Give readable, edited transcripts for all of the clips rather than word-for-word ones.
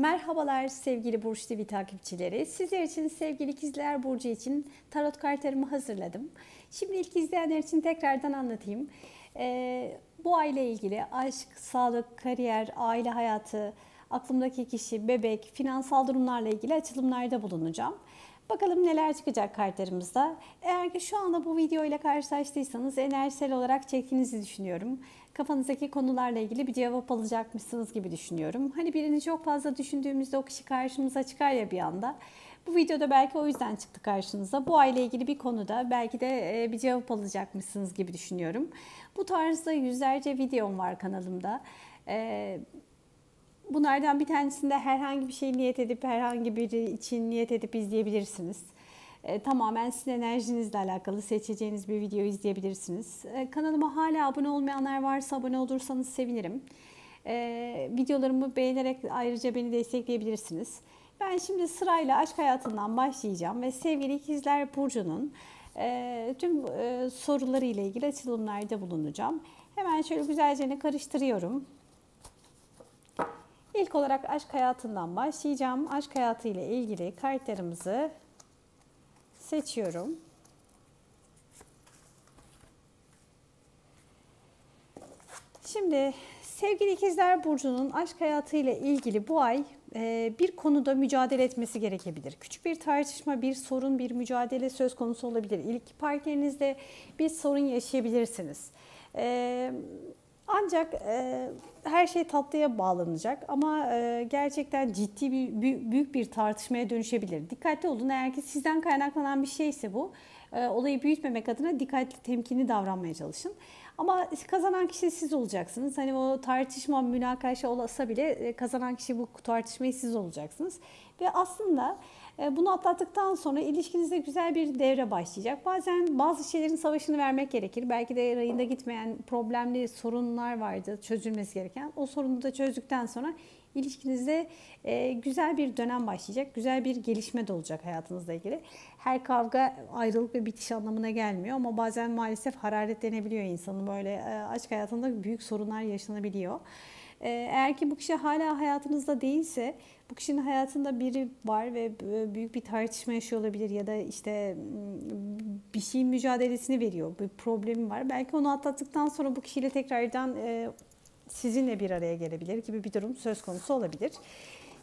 Merhabalar sevgili Burç TV takipçileri. Sizler için sevgili İkizler Burcu için tarot kartlarımı hazırladım. Şimdi ilk izleyenler için tekrardan anlatayım. Bu aile ilgili aşk, sağlık, kariyer, aile hayatı, aklımdaki kişi, bebek, finansal durumlarla ilgili açılımlarda bulunacağım. Bakalım neler çıkacak kartlarımızda. Eğer ki şu anda bu video ile karşılaştıysanız enerjisel olarak çektiğinizi düşünüyorum. Kafanızdaki konularla ilgili bir cevap alacakmışsınız gibi düşünüyorum. Hani birini çok fazla düşündüğümüzde o kişi karşımıza çıkar ya bir anda. Bu videoda belki o yüzden çıktı karşınıza. Bu aile ilgili bir konuda belki de bir cevap alacakmışsınız gibi düşünüyorum. Bu tarzda yüzlerce videom var kanalımda. Bunlardan bir tanesinde herhangi bir şey niyet edip, herhangi biri için niyet edip izleyebilirsiniz. Tamamen sizin enerjinizle alakalı seçeceğiniz bir video izleyebilirsiniz. Kanalıma hala abone olmayanlar varsa abone olursanız sevinirim. Videolarımı beğenerek ayrıca beni destekleyebilirsiniz. Ben şimdi sırayla aşk hayatından başlayacağım ve sevgili İkizler Burcu'nun tüm soruları ile ilgili açılımlarda bulunacağım. Hemen şöyle güzelce karıştırıyorum. İlk olarak aşk hayatından başlayacağım. Aşk hayatı ile ilgili kartlarımızı seçiyorum. Şimdi sevgili İkizler Burcu'nun aşk hayatı ile ilgili bu ay bir konuda mücadele etmesi gerekebilir. Küçük bir tartışma, bir sorun, bir mücadele söz konusu olabilir. İlk partnerinizde bir sorun yaşayabilirsiniz. Ancak her şey tatlıya bağlanacak ama gerçekten ciddi büyük bir tartışmaya dönüşebilir. Dikkatli olun, eğer ki sizden kaynaklanan bir şeyse bu, olayı büyütmemek adına dikkatli, temkinli davranmaya çalışın. Ama kazanan kişi siz olacaksınız. Hani o tartışma, münakaşa olsa bile kazanan kişi bu tartışmayı siz olacaksınız. Ve aslında bunu atlattıktan sonra ilişkinizde güzel bir devre başlayacak. Bazen bazı şeylerin savaşını vermek gerekir. Belki de rayında gitmeyen problemli sorunlar vardı çözülmesi gereken. O sorunu da çözdükten sonra ilişkinizde güzel bir dönem başlayacak. Güzel bir gelişme de olacak hayatınızla ilgili. Her kavga ayrılık ve bitiş anlamına gelmiyor. Ama bazen maalesef hararetlenebiliyor insanın. Böyle aşk hayatında büyük sorunlar yaşanabiliyor. Eğer ki bu kişi hala hayatınızda değilse, bu kişinin hayatında biri var ve büyük bir tartışma yaşıyor olabilir ya da işte bir şeyin mücadelesini veriyor, bir problemi var. Belki onu atlattıktan sonra bu kişiyle tekrardan sizinle bir araya gelebilir gibi bir durum söz konusu olabilir.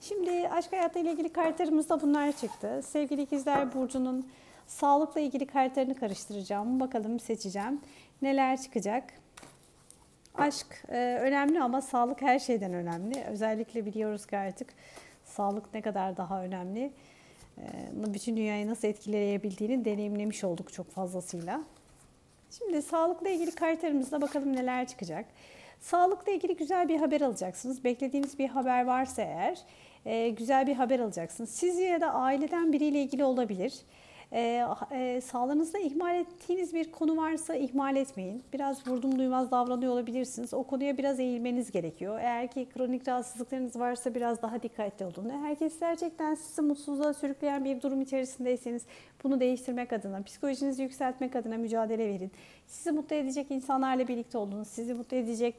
Şimdi aşk hayatıyla ilgili kartlarımızda bunlar çıktı. Sevgili İkizler Burcu'nun sağlıkla ilgili kartlarını karıştıracağım. Bakalım seçeceğim. Neler çıkacak? Aşk önemli ama sağlık her şeyden önemli. Özellikle biliyoruz ki artık sağlık ne kadar daha önemli. Bütün dünyayı nasıl etkileyebildiğini deneyimlemiş olduk çok fazlasıyla. Şimdi sağlıkla ilgili kartlarımızda bakalım neler çıkacak. Sağlıkla ilgili güzel bir haber alacaksınız. Beklediğiniz bir haber varsa eğer güzel bir haber alacaksınız. Siz ya da aileden biriyle ilgili olabilir. Sağlığınızda ihmal ettiğiniz bir konu varsa ihmal etmeyin. Biraz vurdum duymaz davranıyor olabilirsiniz. O konuya biraz eğilmeniz gerekiyor. Eğer ki kronik rahatsızlıklarınız varsa biraz daha dikkatli olun. Eğer ki gerçekten sizi mutsuzluğa sürükleyen bir durum içerisindeyseniz bunu değiştirmek adına, psikolojinizi yükseltmek adına mücadele verin. Sizi mutlu edecek insanlarla birlikte olun. Sizi mutlu edecek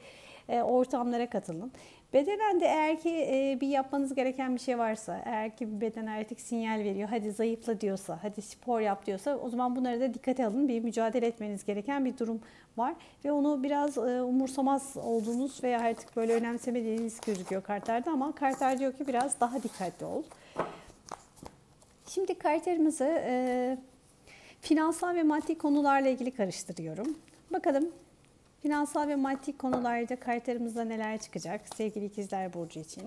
ortamlara katılın. Bedenen de eğer ki bir yapmanız gereken bir şey varsa, eğer ki beden artık sinyal veriyor, hadi zayıfla diyorsa, hadi spor yap diyorsa, o zaman bunları da dikkate alın. Bir mücadele etmeniz gereken bir durum var ve onu biraz umursamaz olduğunuz veya artık böyle önemsemediğiniz gözüküyor kartlarda ama kartlar diyor ki biraz daha dikkatli ol. Şimdi kartlarımızı finansal ve maddi konularla ilgili karıştırıyorum. Bakalım. Finansal ve maddi konularda kartlarımızda neler çıkacak sevgili İkizler Burcu için?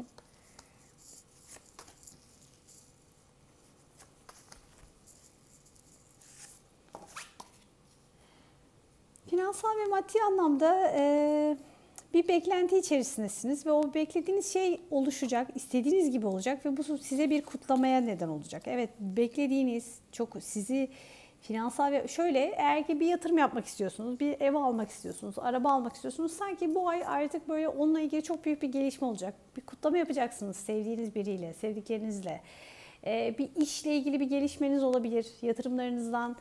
Finansal ve maddi anlamda bir beklenti içerisindesiniz ve o beklediğiniz şey oluşacak, istediğiniz gibi olacak ve bu size bir kutlamaya neden olacak. Evet, beklediğiniz çok sizi... Finansal ve şöyle, eğer ki bir yatırım yapmak istiyorsunuz, bir ev almak istiyorsunuz, araba almak istiyorsunuz, sanki bu ay artık böyle onunla ilgili çok büyük bir gelişme olacak. Bir kutlama yapacaksınız sevdiğiniz biriyle, sevdiklerinizle. Bir işle ilgili bir gelişmeniz olabilir. Yatırımlarınızdan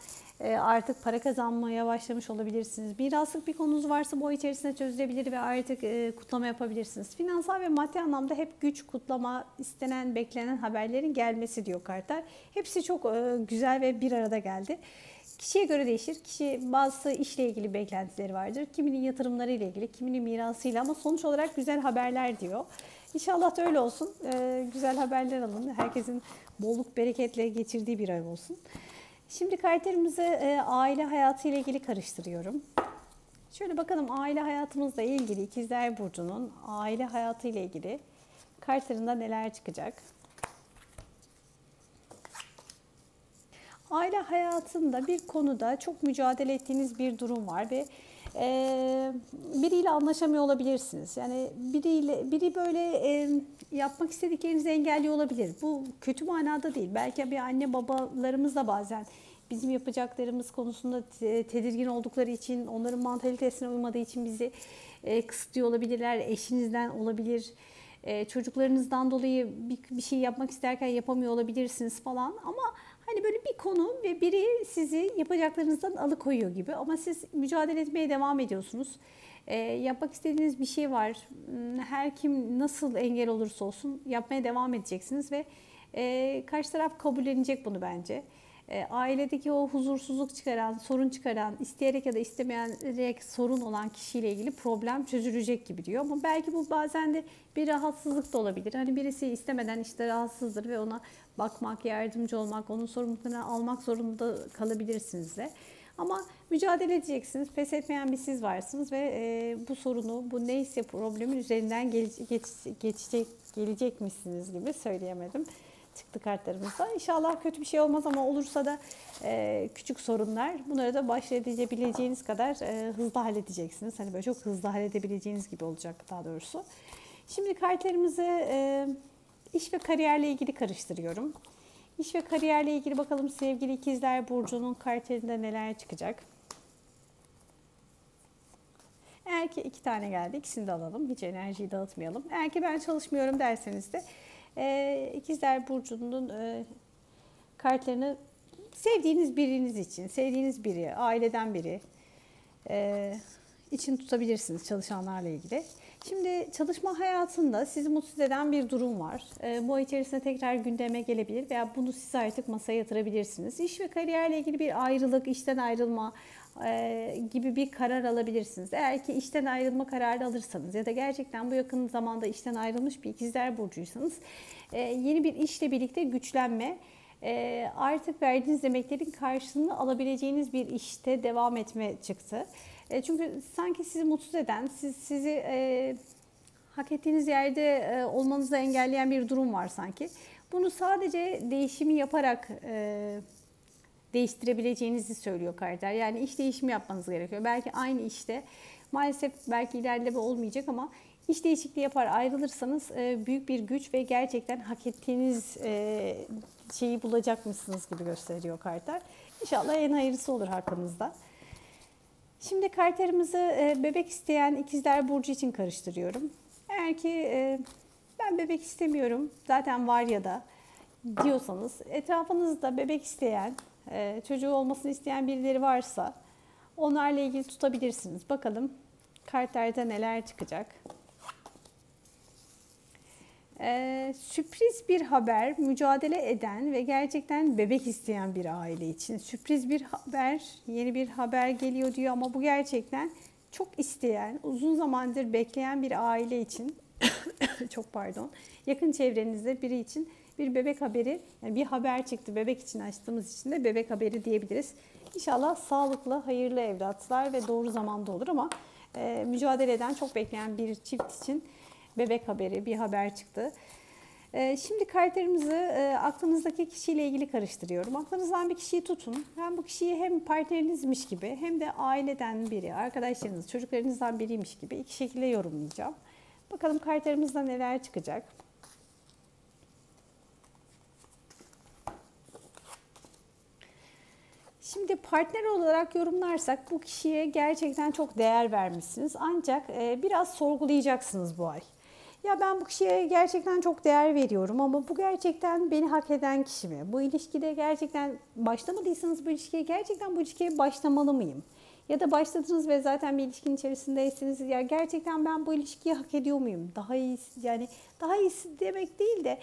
artık para kazanmaya başlamış olabilirsiniz. Miraslık bir konunuz varsa bu ay içerisinde çözülebilir ve artık kutlama yapabilirsiniz. Finansal ve maddi anlamda hep güç, kutlama, istenen, beklenen haberlerin gelmesi diyor kartlar. Hepsi çok güzel ve bir arada geldi. Kişiye göre değişir. Kişi bazı işle ilgili beklentileri vardır. Kiminin yatırımları ile ilgili, kiminin mirasıyla ama sonuç olarak güzel haberler diyor. İnşallah da öyle olsun. Güzel haberler alın. Herkesin bolluk bereketle geçirdiği bir ay olsun. Şimdi karakterimizi aile hayatı ile ilgili karıştırıyorum. Şöyle bakalım aile hayatımızla ilgili İkizler Burcu'nun aile hayatı ile ilgili kartlarında neler çıkacak? Aile hayatında bir konuda çok mücadele ettiğiniz bir durum var ve biriyle anlaşamıyor olabilirsiniz. Yani biri böyle yapmak istediklerinizi engelliyor olabilir. Bu kötü manada değil. Belki bir anne babalarımız da bazen bizim yapacaklarımız konusunda tedirgin oldukları için, onların mantalitesine uymadığı için bizi kısıtlıyor olabilirler. Eşinizden olabilir. Çocuklarınızdan dolayı bir şey yapmak isterken yapamıyor olabilirsiniz falan ama hani böyle bir konu ve biri sizi yapacaklarınızdan alıkoyuyor gibi ama siz mücadele etmeye devam ediyorsunuz. Yapmak istediğiniz bir şey var. Her kim nasıl engel olursa olsun yapmaya devam edeceksiniz ve karşı taraf kabullenecek bunu bence. Ailedeki o huzursuzluk çıkaran, sorun çıkaran, isteyerek ya da istemeyerek sorun olan kişiyle ilgili problem çözülecek gibi diyor. Ama belki bu bazen de bir rahatsızlık da olabilir. Hani birisi istemeden işte rahatsızdır ve ona bakmak, yardımcı olmak, onun sorumluluğunu almak zorunda kalabilirsiniz de. Ama mücadele edeceksiniz, pes etmeyen bir siz varsınız ve bu sorunu, bu neyse problemin üzerinden gelecekmişsiniz gibi söyleyemedim. Çıktı kartlarımızda. İnşallah kötü bir şey olmaz ama olursa da küçük sorunlar. Bunları da başlayabileceğiniz kadar hızlı halledeceksiniz. Hani böyle çok hızlı halledebileceğiniz gibi olacak daha doğrusu. Şimdi kartlarımızı iş ve kariyerle ilgili karıştırıyorum. İş ve kariyerle ilgili bakalım sevgili İkizler Burcu'nun kartlarında neler çıkacak. Eğer ki iki tane geldi. İkisini de alalım. Hiç enerjiyi dağıtmayalım. Eğer ki ben çalışmıyorum derseniz de İkizler Burcu'nun kartlarını sevdiğiniz biriniz için, sevdiğiniz biri, aileden biri için tutabilirsiniz çalışanlarla ilgili. Şimdi çalışma hayatında sizi mutsuz eden bir durum var. Bu ay içerisinde tekrar gündeme gelebilir veya bunu siz artık masaya yatırabilirsiniz. İş ve kariyerle ilgili bir ayrılık, işten ayrılma gibi bir karar alabilirsiniz. Eğer ki işten ayrılma kararı alırsanız ya da gerçekten bu yakın zamanda işten ayrılmış bir İkizler Burcuysanız yeni bir işle birlikte güçlenme, artık verdiğiniz emeklerin karşılığını alabileceğiniz bir işte devam etme çıktı. Çünkü sanki sizi mutsuz eden, sizi hak ettiğiniz yerde olmanızı engelleyen bir durum var sanki. Bunu sadece değişimi yaparak değiştirebileceğinizi söylüyor kartlar. Yani iş değişimi yapmanız gerekiyor. Belki aynı işte maalesef belki ilerleme olmayacak ama iş değişikliği yapar ayrılırsanız büyük bir güç ve gerçekten hak ettiğiniz şeyi bulacakmışsınız gibi gösteriyor kartlar. İnşallah en hayırlısı olur hakkınızda. Şimdi kartlarımızı bebek isteyen İkizler Burcu için karıştırıyorum. Eğer ki ben bebek istemiyorum zaten var ya da diyorsanız etrafınızda bebek isteyen, çocuğu olmasını isteyen birileri varsa onlarla ilgili tutabilirsiniz. Bakalım kartlarda neler çıkacak. Sürpriz bir haber, mücadele eden ve gerçekten bebek isteyen bir aile için sürpriz bir haber, yeni bir haber geliyor diyor ama bu gerçekten çok isteyen, uzun zamandır bekleyen bir aile için çok pardon, yakın çevrenizde biri için bir bebek haberi, yani bir haber çıktı bebek için açtığımız için de bebek haberi diyebiliriz. İnşallah sağlıklı, hayırlı evlatlar ve doğru zamanda olur ama mücadele eden, çok bekleyen bir çift için bebek haberi, bir haber çıktı. Şimdi kartlarımızı aklınızdaki kişiyle ilgili karıştırıyorum. Aklınızdan bir kişiyi tutun. Hem bu kişiyi hem partnerinizmiş gibi hem de aileden biri, arkadaşlarınız, çocuklarınızdan biriymiş gibi iki şekilde yorumlayacağım. Bakalım kartlarımızda neler çıkacak. Şimdi partner olarak yorumlarsak bu kişiye gerçekten çok değer vermişsiniz. Ancak biraz sorgulayacaksınız bu ay. Ya ben bu kişiye gerçekten çok değer veriyorum ama bu gerçekten beni hak eden kişi mi? Bu ilişkide gerçekten başlamadıysanız bu ilişkiye, gerçekten bu ilişkiye başlamalı mıyım? Ya da başladınız ve zaten bir ilişkinin içerisindeyseniz, ya gerçekten ben bu ilişkiyi hak ediyor muyum? Daha iyisi, yani daha iyisi demek değil de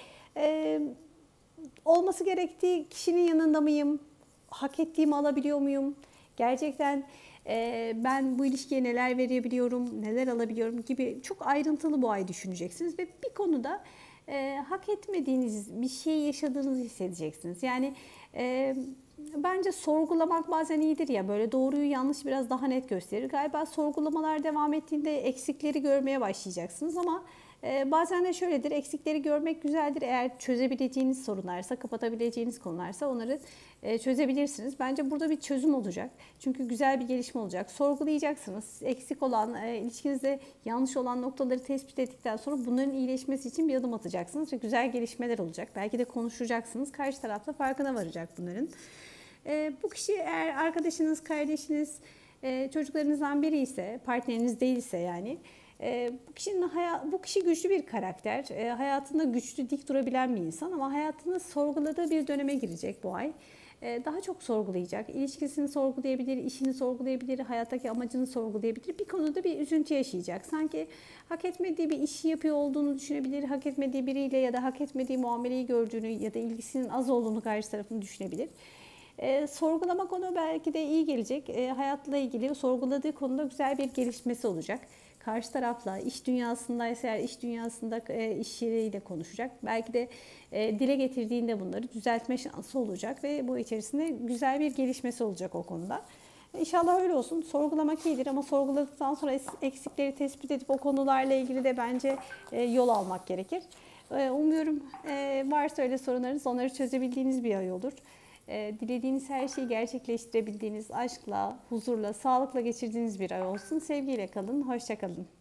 olması gerektiği kişinin yanında mıyım? Hak ettiğimi alabiliyor muyum? Gerçekten ben bu ilişkiye neler verebiliyorum, neler alabiliyorum gibi çok ayrıntılı bu ay düşüneceksiniz ve bir konuda hak etmediğiniz bir şey yaşadığınızı hissedeceksiniz. Yani bence sorgulamak bazen iyidir ya, böyle doğruyu yanlış biraz daha net gösterir. Galiba sorgulamalar devam ettiğinde eksikleri görmeye başlayacaksınız ama bazen de şöyledir, eksikleri görmek güzeldir. Eğer çözebileceğiniz sorunlarsa, kapatabileceğiniz konularsa onları çözebilirsiniz. Bence burada bir çözüm olacak. Çünkü güzel bir gelişme olacak. Sorgulayacaksınız. Eksik olan, ilişkinizde yanlış olan noktaları tespit ettikten sonra bunların iyileşmesi için bir adım atacaksınız. Ve güzel gelişmeler olacak. Belki de konuşacaksınız. Karşı tarafta farkına varacak bunların. Bu kişi eğer arkadaşınız, kardeşiniz, çocuklarınızdan biri ise, partneriniz değilse yani... Bu kişi güçlü bir karakter, hayatında güçlü, dik durabilen bir insan ama hayatını sorguladığı bir döneme girecek bu ay. Daha çok sorgulayacak, ilişkisini sorgulayabilir, işini sorgulayabilir, hayattaki amacını sorgulayabilir. Bir konuda bir üzüntü yaşayacak. Sanki hak etmediği bir işi yapıyor olduğunu düşünebilir, hak etmediği biriyle ya da hak etmediği muameleyi gördüğünü ya da ilgisinin az olduğunu karşı tarafını düşünebilir. Sorgulamak ona belki de iyi gelecek. Hayatla ilgili sorguladığı konuda güzel bir gelişmesi olacak. Karşı tarafla, iş dünyasındaysa eğer iş dünyasında iş yeriyle konuşacak. Belki de dile getirdiğinde bunları düzeltme şansı olacak ve bu içerisinde güzel bir gelişmesi olacak o konuda. İnşallah öyle olsun. Sorgulamak iyidir ama sorguladıktan sonra eksikleri tespit edip o konularla ilgili de bence yol almak gerekir. Umuyorum varsa öyle sorunlarınız, onları çözebildiğiniz bir ay olur. Dilediğiniz her şeyi gerçekleştirebildiğiniz, aşkla, huzurla, sağlıkla geçirdiğiniz bir ay olsun. Sevgiyle kalın, hoşça kalın.